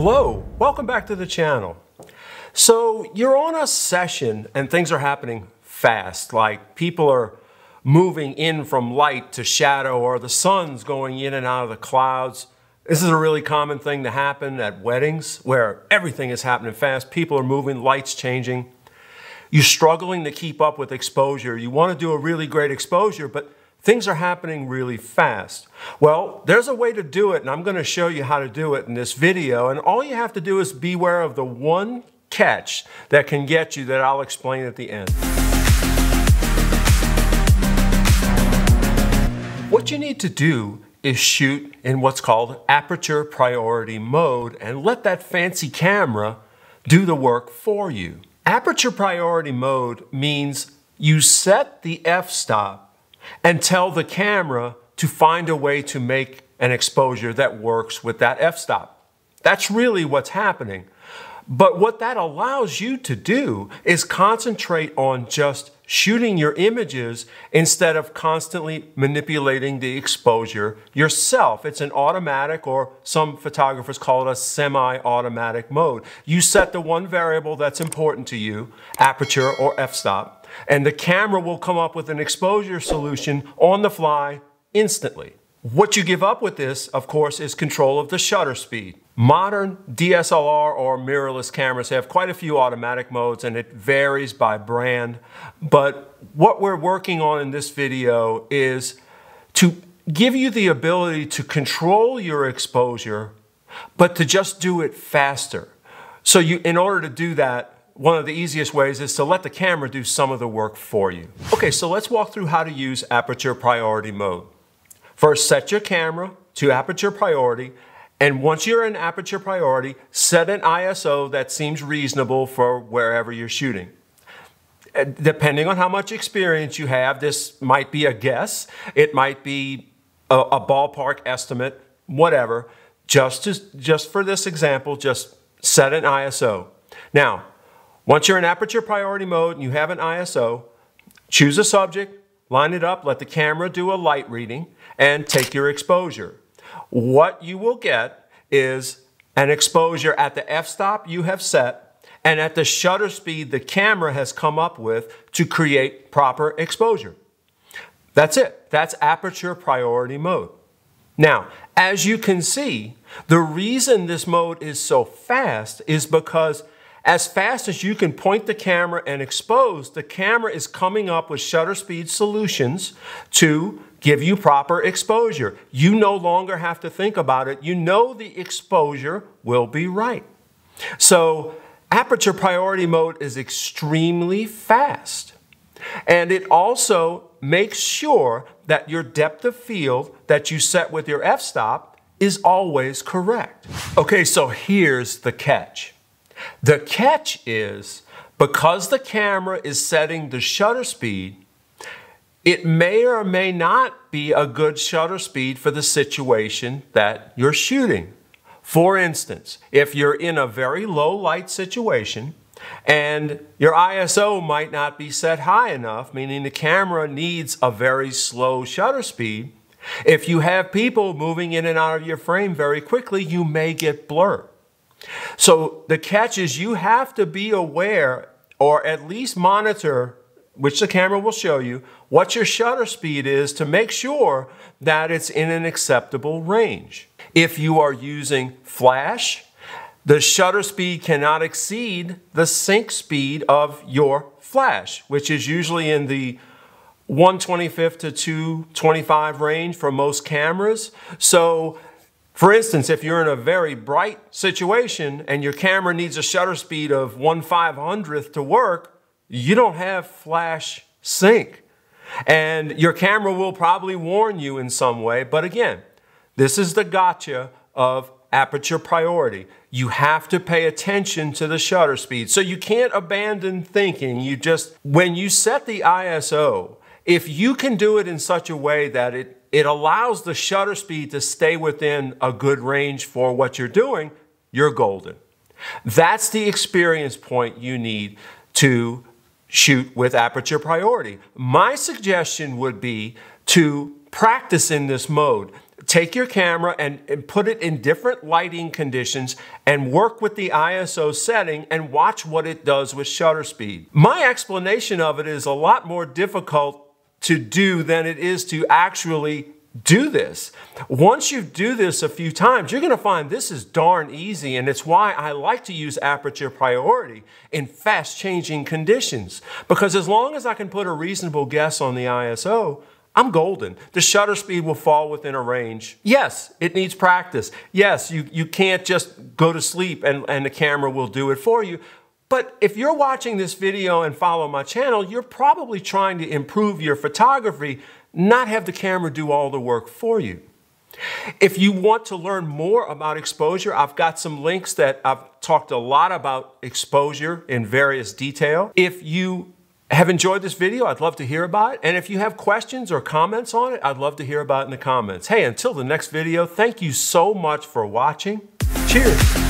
Hello, welcome back to the channel. So you're on a session and things are happening fast, like people are moving in from light to shadow, or the sun's going in and out of the clouds. This is a really common thing to happen at weddings where everything is happening fast. People are moving, lights changing. You're struggling to keep up with exposure. You want to do a really great exposure, but things are happening really fast. Well, there's a way to do it, and I'm going to show you how to do it in this video. And all you have to do is beware of the one catch that can get you that I'll explain at the end. What you need to do is shoot in what's called aperture priority mode and let that fancy camera do the work for you. Aperture priority mode means you set the f-stop and tell the camera to find a way to make an exposure that works with that f-stop. That's really what's happening. But what that allows you to do is concentrate on just shooting your images instead of constantly manipulating the exposure yourself. It's an automatic, or some photographers call it a semi-automatic mode. You set the one variable that's important to you, aperture or f-stop, and the camera will come up with an exposure solution on the fly instantly. What you give up with this, of course, is control of the shutter speed. Modern DSLR or mirrorless cameras have quite a few automatic modes, and it varies by brand. But what we're working on in this video is to give you the ability to control your exposure, but to just do it faster. So in order to do that, one of the easiest ways is to let the camera do some of the work for you. Okay, so let's walk through how to use aperture priority mode. First, set your camera to aperture priority, and once you're in aperture priority, set an ISO that seems reasonable for wherever you're shooting. Depending on how much experience you have, this might be a guess, it might be a ballpark estimate, whatever. Just for this example, just set an ISO. Now, once you're in aperture priority mode and you have an ISO, choose a subject, line it up, let the camera do a light reading, and take your exposure. What you will get is an exposure at the f-stop you have set and at the shutter speed the camera has come up with to create proper exposure. That's it. That's aperture priority mode. Now, as you can see, the reason this mode is so fast is because as fast as you can point the camera and expose, the camera is coming up with shutter speed solutions to give you proper exposure. You no longer have to think about it. You know the exposure will be right. So aperture priority mode is extremely fast. And it also makes sure that your depth of field that you set with your f-stop is always correct. Okay, so here's the catch. The catch is, because the camera is setting the shutter speed, it may or may not be a good shutter speed for the situation that you're shooting. For instance, if you're in a very low light situation and your ISO might not be set high enough, meaning the camera needs a very slow shutter speed, if you have people moving in and out of your frame very quickly, you may get blurred. So the catch is you have to be aware, or at least monitor, which the camera will show you, what your shutter speed is to make sure that it's in an acceptable range. If you are using flash, the shutter speed cannot exceed the sync speed of your flash, which is usually in the 1/25 to 2/25 range for most cameras. So for instance, if you're in a very bright situation and your camera needs a shutter speed of 1/500th to work, you don't have flash sync. And your camera will probably warn you in some way. But again, this is the gotcha of aperture priority. You have to pay attention to the shutter speed. So you can't abandon thinking. You just, when you set the ISO, if you can do it in such a way that it allows the shutter speed to stay within a good range for what you're doing, you're golden. That's the experience point you need to shoot with aperture priority. My suggestion would be to practice in this mode. Take your camera and put it in different lighting conditions and work with the ISO setting and watch what it does with shutter speed. My explanation of it is a lot more difficult to do than it is to actually do this. Once you do this a few times, you're going to find this is darn easy, and it's why I like to use aperture priority in fast-changing conditions, because as long as I can put a reasonable guess on the ISO, I'm golden. The shutter speed will fall within a range. Yes, it needs practice. Yes, you can't just go to sleep and the camera will do it for you. But if you're watching this video and follow my channel, you're probably trying to improve your photography, not have the camera do all the work for you. If you want to learn more about exposure, I've got some links that I've talked a lot about exposure in various detail. If you have enjoyed this video, I'd love to hear about it. And if you have questions or comments on it, I'd love to hear about it in the comments. Hey, until the next video, thank you so much for watching. Cheers.